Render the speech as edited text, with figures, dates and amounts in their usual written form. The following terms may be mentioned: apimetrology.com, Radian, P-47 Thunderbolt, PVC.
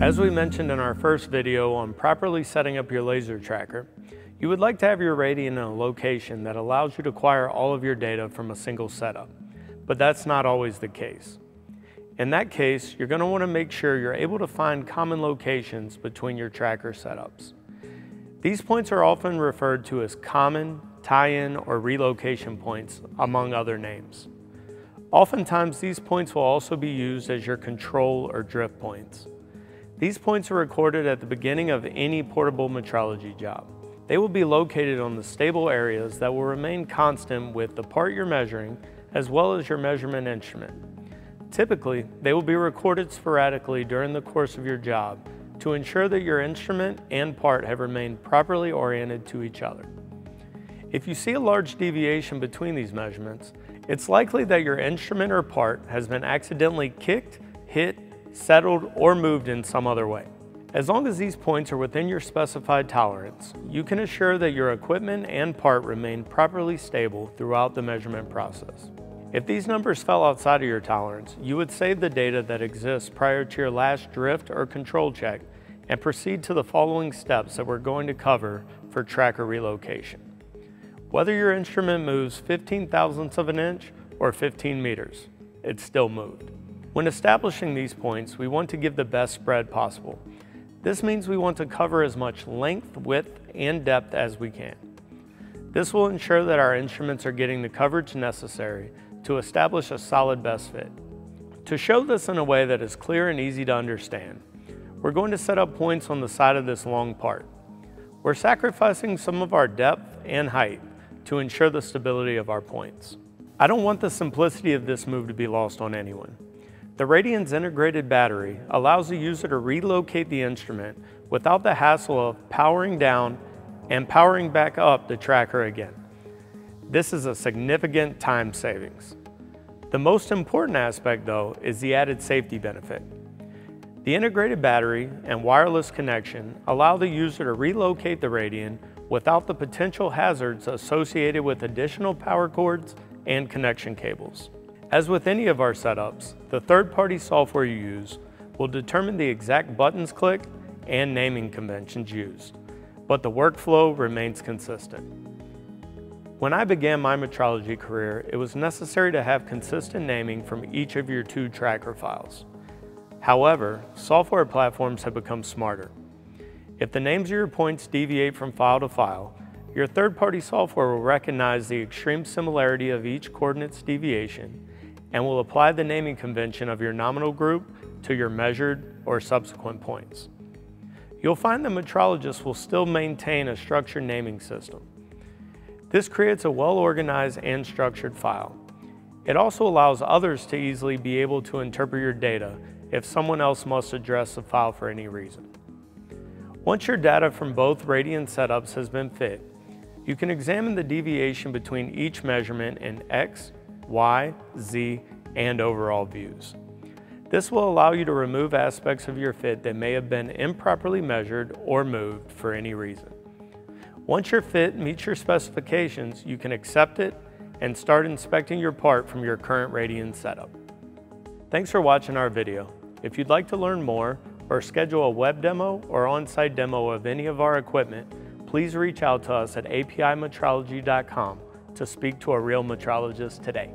As we mentioned in our first video on properly setting up your laser tracker, you would like to have your Radian in a location that allows you to acquire all of your data from a single setup, but that's not always the case. In that case, you're going to want to make sure you're able to find common locations between your tracker setups. These points are often referred to as common, tie-in, or relocation points, among other names. Oftentimes, these points will also be used as your control or drift points. These points are recorded at the beginning of any portable metrology job. They will be located on the stable areas that will remain constant with the part you're measuring as well as your measurement instrument. Typically, they will be recorded sporadically during the course of your job to ensure that your instrument and part have remained properly oriented to each other. If you see a large deviation between these measurements, it's likely that your instrument or part has been accidentally kicked, hit, settled, or moved in some other way. As long as these points are within your specified tolerance, you can assure that your equipment and part remain properly stable throughout the measurement process. If these numbers fell outside of your tolerance, you would save the data that exists prior to your last drift or control check and proceed to the following steps that we're going to cover for tracker relocation. Whether your instrument moves 15 thousandths of an inch or 15 meters, it's still moved. When establishing these points, we want to give the best spread possible. This means we want to cover as much length, width, and depth as we can. This will ensure that our instruments are getting the coverage necessary to establish a solid best fit. To show this in a way that is clear and easy to understand, we're going to set up points on the side of this long part. We're sacrificing some of our depth and height to ensure the stability of our points. I don't want the simplicity of this move to be lost on anyone. The Radian's integrated battery allows the user to relocate the instrument without the hassle of powering down and powering back up the tracker again. This is a significant time savings. The most important aspect, though, is the added safety benefit. The integrated battery and wireless connection allow the user to relocate the Radian without the potential hazards associated with additional power cords and connection cables. As with any of our setups, the third-party software you use will determine the exact buttons clicked and naming conventions used, but the workflow remains consistent. When I began my metrology career, it was necessary to have consistent naming from each of your two tracker files. However, software platforms have become smarter. If the names of your points deviate from file to file, your third-party software will recognize the extreme similarity of each coordinate's deviation and will apply the naming convention of your nominal group to your measured or subsequent points. You'll find that metrologists will still maintain a structured naming system. This creates a well-organized and structured file. It also allows others to easily be able to interpret your data if someone else must address the file for any reason. Once your data from both Radian setups has been fed, you can examine the deviation between each measurement in X, Y, Z, and overall views. This will allow you to remove aspects of your fit that may have been improperly measured or moved for any reason. Once your fit meets your specifications, you can accept it and start inspecting your part from your current Radian setup. Thanks for watching our video. If you'd like to learn more or schedule a web demo or on-site demo of any of our equipment, please reach out to us at apimetrology.com to speak to a real metrologist today.